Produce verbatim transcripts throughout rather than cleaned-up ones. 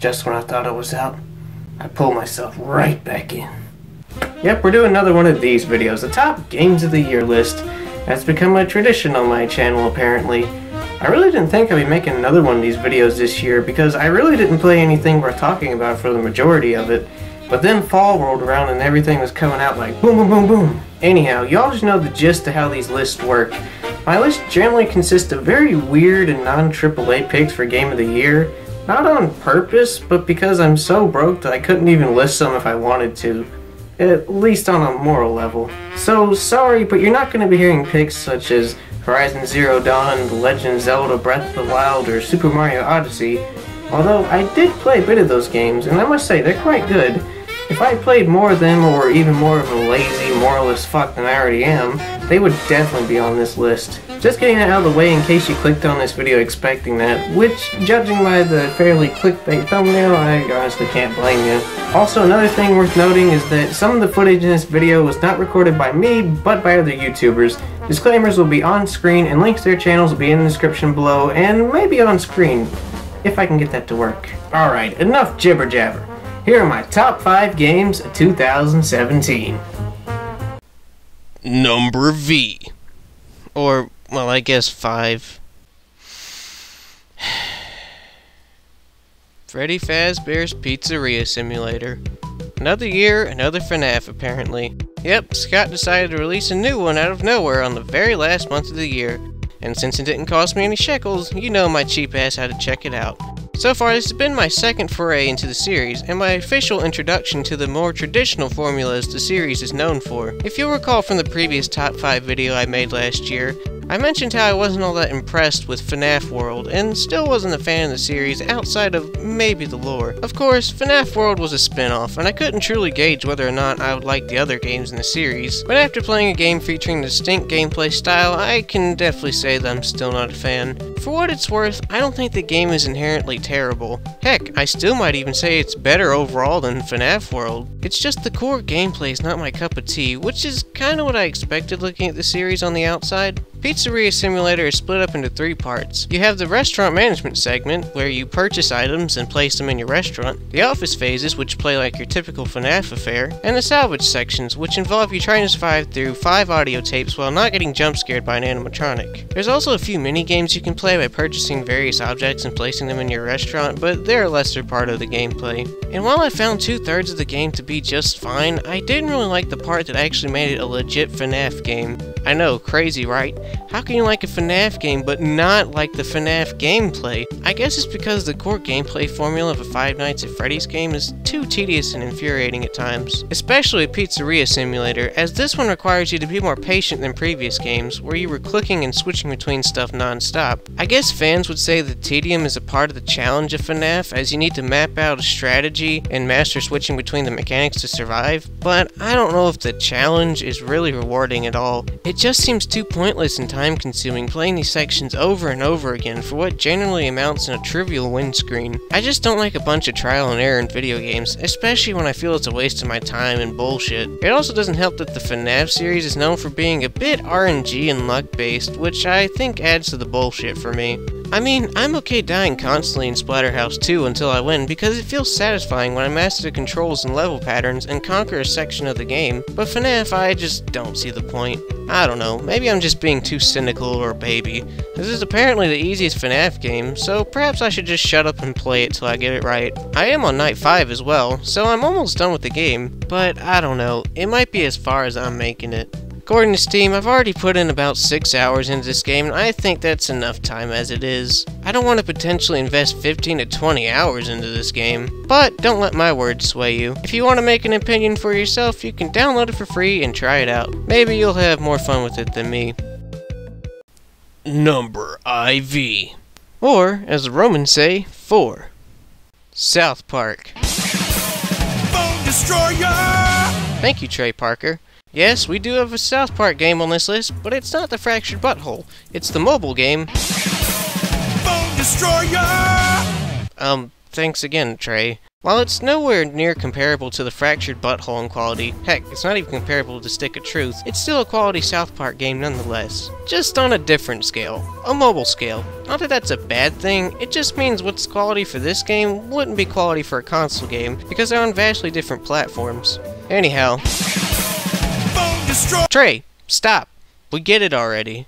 Just when I thought I was out, I pulled myself right back in. Yep, we're doing another one of these videos, the top games of the year list. That's become a tradition on my channel apparently. I really didn't think I'd be making another one of these videos this year because I really didn't play anything worth talking about for the majority of it. But then fall rolled around and everything was coming out like boom, boom, boom, boom. Anyhow, y'all just know the gist of how these lists work. My list generally consists of very weird and non-triple A picks for Game of the Year. Not on purpose, but because I'm so broke that I couldn't even list some if I wanted to. At least on a moral level. So, sorry, but you're not going to be hearing picks such as Horizon Zero Dawn, The Legend of Zelda Breath of the Wild, or Super Mario Odyssey, although I did play a bit of those games, and I must say, they're quite good. If I played more of them, or even more of a lazy, moralist fuck than I already am, they would definitely be on this list. Just getting that out of the way in case you clicked on this video expecting that, which, judging by the fairly clickbait thumbnail, I honestly can't blame you. Also, another thing worth noting is that some of the footage in this video was not recorded by me, but by other YouTubers. Disclaimers will be on screen, and links to their channels will be in the description below, and maybe on screen, if I can get that to work. Alright, enough jibber jabber. Here are my top five games of two thousand seventeen. Number V. Or, well, I guess five. Freddy Fazbear's Pizzeria Simulator. Another year, another FNAF apparently. Yep, Scott decided to release a new one out of nowhere on the very last month of the year. And since it didn't cost me any shekels, you know my cheap ass had to check it out. So far, this has been my second foray into the series, and my official introduction to the more traditional formulas the series is known for. If you'll recall from the previous top five video I made last year, I mentioned how I wasn't all that impressed with FNAF World, and still wasn't a fan of the series outside of maybe the lore. Of course, FNAF World was a spin-off, and I couldn't truly gauge whether or not I would like the other games in the series, but after playing a game featuring a distinct gameplay style, I can definitely say that I'm still not a fan. For what it's worth, I don't think the game is inherently terrible. Heck, I still might even say it's better overall than FNAF World. It's just the core gameplay is not my cup of tea, which is kinda what I expected looking at the series on the outside. Pizzeria Simulator is split up into three parts. You have the restaurant management segment, where you purchase items and place them in your restaurant, the office phases, which play like your typical FNAF affair, and the salvage sections, which involve you trying to survive through five audio tapes while not getting jumpscared by an animatronic. There's also a few mini-games you can play by purchasing various objects and placing them in your restaurant, but they're a lesser part of the gameplay. And while I found two-thirds of the game to be just fine, I didn't really like the part that actually made it a legit FNAF game. I know, crazy, right? How can you like a FNAF game but not like the FNAF gameplay? I guess it's because the core gameplay formula of a Five Nights at Freddy's game is too tedious and infuriating at times. Especially Pizzeria Simulator, as this one requires you to be more patient than previous games, where you were clicking and switching between stuff non-stop. I guess fans would say the tedium is a part of the challenge of FNAF, as you need to map out a strategy and master switching between the mechanics to survive, but I don't know if the challenge is really rewarding at all. It just seems too pointless and time-consuming playing these sections over and over again for what generally amounts in a trivial windscreen. I just don't like a bunch of trial and error in video games, especially when I feel it's a waste of my time and bullshit. It also doesn't help that the FNAF series is known for being a bit R N G and luck-based, which I think adds to the bullshit for me. I mean, I'm okay dying constantly in Splatterhouse two until I win because it feels satisfying when I master the controls and level patterns and conquer a section of the game, but FNAF, I just don't see the point. I don't know, maybe I'm just being too cynical or a baby. This is apparently the easiest FNAF game, so perhaps I should just shut up and play it till I get it right. I am on night five as well, so I'm almost done with the game, but I don't know, it might be as far as I'm making it. According to Steam, I've already put in about six hours into this game, and I think that's enough time as it is. I don't want to potentially invest fifteen to twenty hours into this game, but don't let my words sway you. If you want to make an opinion for yourself, you can download it for free and try it out. Maybe you'll have more fun with it than me. Number four. Or, as the Romans say, four. South Park. Phone Destroyer! Thank you, Trey Parker. Yes, we do have a South Park game on this list, but it's not the Fractured But Whole. It's the mobile game. Phone Destroyer! Um, thanks again, Trey. While it's nowhere near comparable to the Fractured But Whole in quality, heck, it's not even comparable to Stick of Truth, it's still a quality South Park game nonetheless. Just on a different scale. A mobile scale. Not that that's a bad thing, it just means what's quality for this game wouldn't be quality for a console game, because they're on vastly different platforms. Anyhow... Phone Destroyer! Trey, stop! We get it already.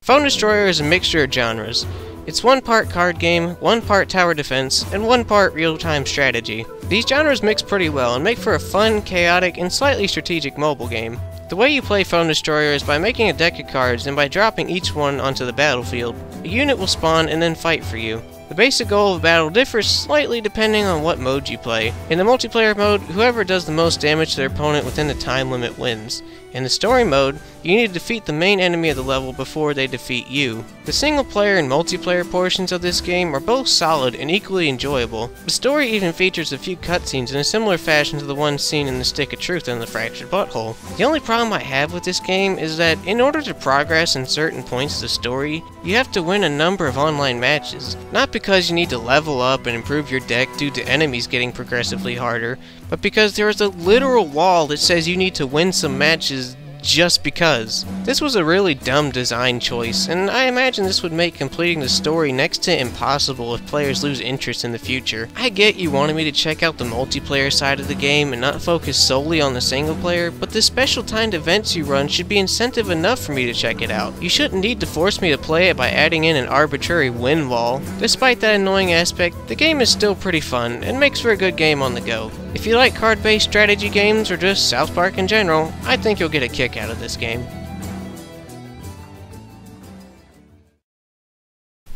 Phone Destroyer is a mixture of genres. It's one part card game, one part tower defense, and one part real-time strategy. These genres mix pretty well and make for a fun, chaotic, and slightly strategic mobile game. The way you play Phone Destroyer is by making a deck of cards and by dropping each one onto the battlefield. A unit will spawn and then fight for you. The basic goal of a battle differs slightly depending on what mode you play. In the multiplayer mode, whoever does the most damage to their opponent within the time limit wins. In the story mode, you need to defeat the main enemy of the level before they defeat you. The single player and multiplayer portions of this game are both solid and equally enjoyable. The story even features a few cutscenes in a similar fashion to the one seen in the Stick of Truth and the Fractured But Whole. The only problem I have with this game is that in order to progress in certain points of the story, you have to win a number of online matches. Not because you need to level up and improve your deck due to enemies getting progressively harder, but because there is a literal wall that says you need to win some matches just because. This was a really dumb design choice, and I imagine this would make completing the story next to impossible if players lose interest in the future. I get you wanted me to check out the multiplayer side of the game and not focus solely on the single player, but the special timed events you run should be incentive enough for me to check it out. You shouldn't need to force me to play it by adding in an arbitrary win wall. Despite that annoying aspect, the game is still pretty fun and makes for a good game on the go. If you like card-based strategy games or just South Park in general, I think you'll get a kick out of this game.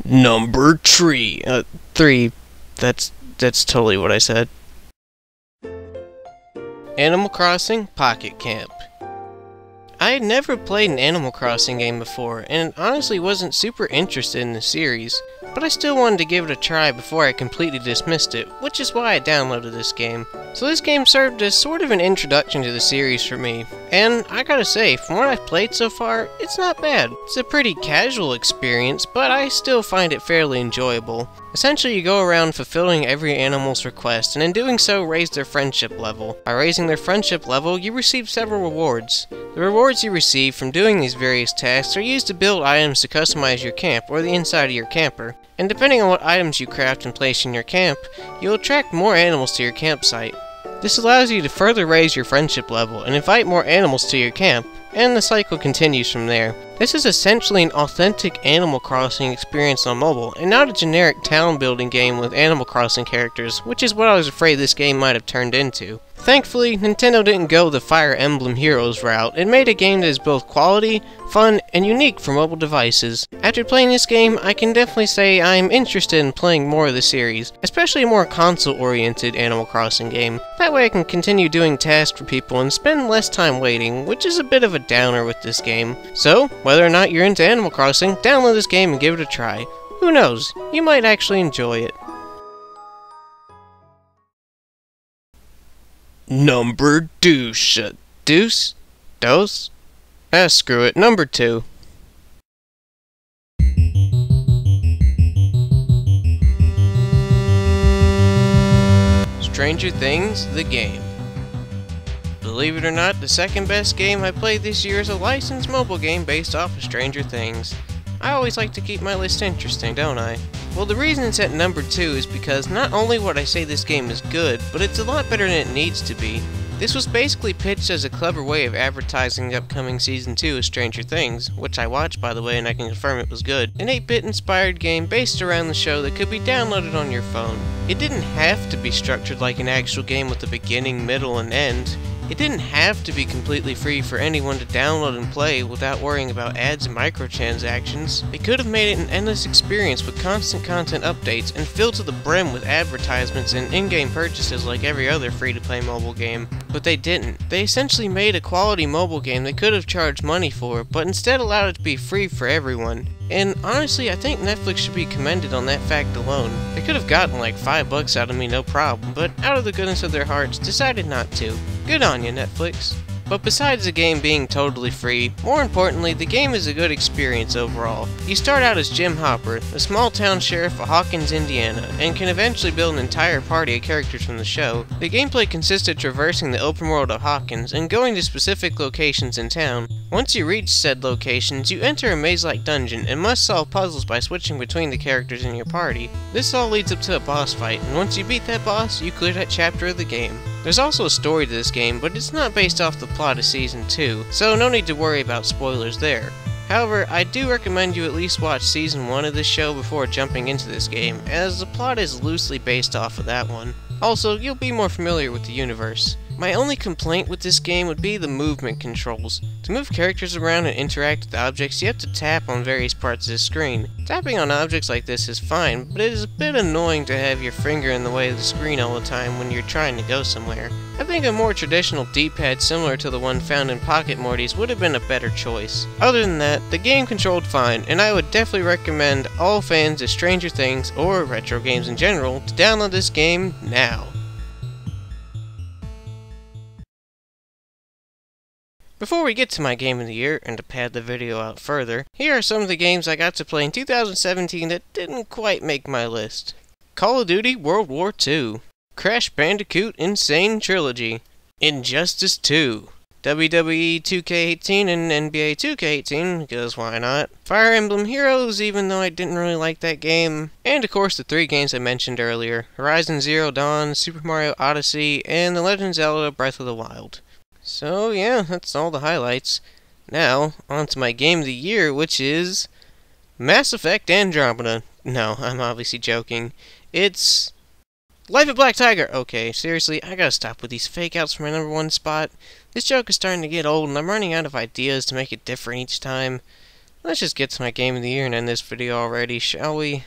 Number three. Uh, three. That's, that's totally what I said. Animal Crossing Pocket Camp. I had never played an Animal Crossing game before, and honestly wasn't super interested in the series, but I still wanted to give it a try before I completely dismissed it, which is why I downloaded this game. So this game served as sort of an introduction to the series for me, and I gotta say, from what I've played so far, it's not bad. It's a pretty casual experience, but I still find it fairly enjoyable. Essentially, you go around fulfilling every animal's request, and in doing so, raise their friendship level. By raising their friendship level, you receive several rewards. The rewards you receive from doing these various tasks are used to build items to customize your camp, or the inside of your camper. And depending on what items you craft and place in your camp, you'll attract more animals to your campsite. This allows you to further raise your friendship level and invite more animals to your camp, and the cycle continues from there. This is essentially an authentic Animal Crossing experience on mobile, and not a generic town building game with Animal Crossing characters, which is what I was afraid this game might have turned into. Thankfully, Nintendo didn't go the Fire Emblem Heroes route and made a game that is both quality, fun, and unique for mobile devices. After playing this game, I can definitely say I am interested in playing more of the series, especially a more console-oriented Animal Crossing game. That way I can continue doing tasks for people and spend less time waiting, which is a bit of a downer with this game. So, whether or not you're into Animal Crossing, download this game and give it a try. Who knows, you might actually enjoy it. Number douche. Deuce? Dose? Ah, screw it. Number two. Stranger Things, the game. Believe it or not, the second best game I played this year is a licensed mobile game based off of Stranger Things. I always like to keep my list interesting, don't I? Well, the reason it's at number two is because not only would I say this game is good, but it's a lot better than it needs to be. This was basically pitched as a clever way of advertising the upcoming Season two of Stranger Things, which I watched by the way and I can confirm it was good, an eight bit inspired game based around the show that could be downloaded on your phone. It didn't have to be structured like an actual game with a beginning, middle, and end. It didn't have to be completely free for anyone to download and play without worrying about ads and microtransactions. They could have made it an endless experience with constant content updates and filled to the brim with advertisements and in-game purchases like every other free-to-play mobile game. But they didn't. They essentially made a quality mobile game they could have charged money for, but instead allowed it to be free for everyone. And honestly, I think Netflix should be commended on that fact alone. They could have gotten like five bucks out of me no problem, but out of the goodness of their hearts, decided not to. Good on you, Netflix. But besides the game being totally free, more importantly, the game is a good experience overall. You start out as Jim Hopper, a small town sheriff of Hawkins, Indiana, and can eventually build an entire party of characters from the show. The gameplay consists of traversing the open world of Hawkins and going to specific locations in town. Once you reach said locations, you enter a maze-like dungeon and must solve puzzles by switching between the characters in your party. This all leads up to a boss fight, and once you beat that boss, you clear that chapter of the game. There's also a story to this game, but it's not based off the plot of Season two, so no need to worry about spoilers there. However, I do recommend you at least watch Season one of this show before jumping into this game, as the plot is loosely based off of that one. Also, you'll be more familiar with the universe. My only complaint with this game would be the movement controls. To move characters around and interact with objects, you have to tap on various parts of the screen. Tapping on objects like this is fine, but it is a bit annoying to have your finger in the way of the screen all the time when you're trying to go somewhere. I think a more traditional D-pad similar to the one found in Pocket Morty's would have been a better choice. Other than that, the game controlled fine, and I would definitely recommend all fans of Stranger Things, or retro games in general, to download this game now. Before we get to my game of the year, and to pad the video out further, here are some of the games I got to play in two thousand seventeen that didn't quite make my list. Call of Duty World War two, Crash Bandicoot Insane Trilogy, Injustice two, W W E two K eighteen and N B A two K eighteen, because why not, Fire Emblem Heroes, even though I didn't really like that game, and of course the three games I mentioned earlier, Horizon Zero Dawn, Super Mario Odyssey, and The Legend of Zelda Breath of the Wild. So yeah, that's all the highlights. Now, on to my game of the year, which is Mass Effect Andromeda. No, I'm obviously joking. It's Life of Black Tiger! Okay, seriously, I gotta stop with these fake outs for my number one spot. This joke is starting to get old and I'm running out of ideas to make it different each time. Let's just get to my game of the year and end this video already, shall we?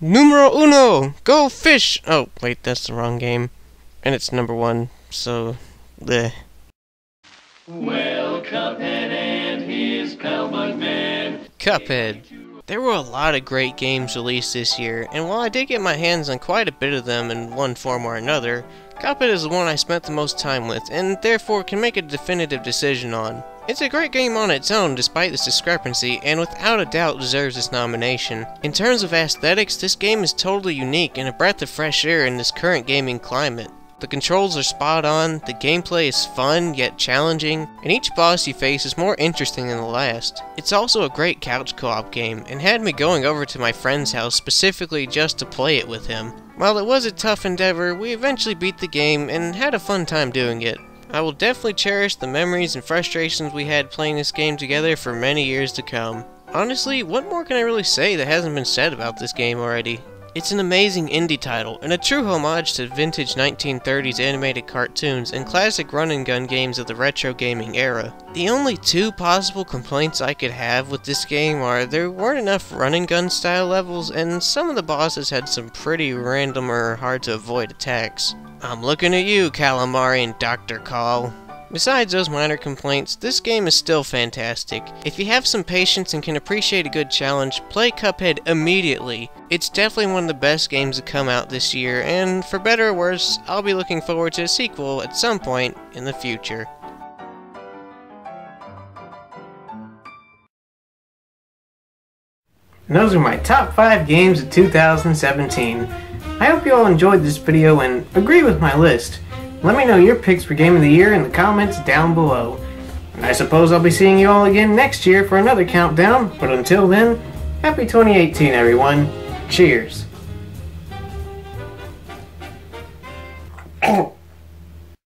Numero uno! Go fish! Oh, wait, that's the wrong game. And it's number one, so... bleh. Well, Cuphead and his pal Bugman. Cuphead. There were a lot of great games released this year, and while I did get my hands on quite a bit of them in one form or another, Cuphead is the one I spent the most time with, and therefore can make a definitive decision on. It's a great game on its own despite this discrepancy, and without a doubt deserves this nomination. In terms of aesthetics, this game is totally unique and a breath of fresh air in this current gaming climate. The controls are spot on, the gameplay is fun yet challenging, and each boss you face is more interesting than the last. It's also a great couch co-op game, and had me going over to my friend's house specifically just to play it with him. While it was a tough endeavor, we eventually beat the game and had a fun time doing it. I will definitely cherish the memories and frustrations we had playing this game together for many years to come. Honestly, what more can I really say that hasn't been said about this game already? It's an amazing indie title, and a true homage to vintage nineteen thirties animated cartoons and classic run-and-gun games of the retro gaming era. The only two possible complaints I could have with this game are there weren't enough run-and-gun style levels, and some of the bosses had some pretty random or hard-to-avoid attacks. I'm looking at you, Calamari and Doctor Call. Besides those minor complaints, this game is still fantastic. If you have some patience and can appreciate a good challenge, play Cuphead immediately. It's definitely one of the best games to come out this year, and for better or worse, I'll be looking forward to a sequel at some point in the future. And those are my top five games of two thousand seventeen. I hope you all enjoyed this video and agree with my list. Let me know your picks for Game of the Year in the comments down below. And I suppose I'll be seeing you all again next year for another countdown, but until then, happy twenty eighteen everyone. Cheers.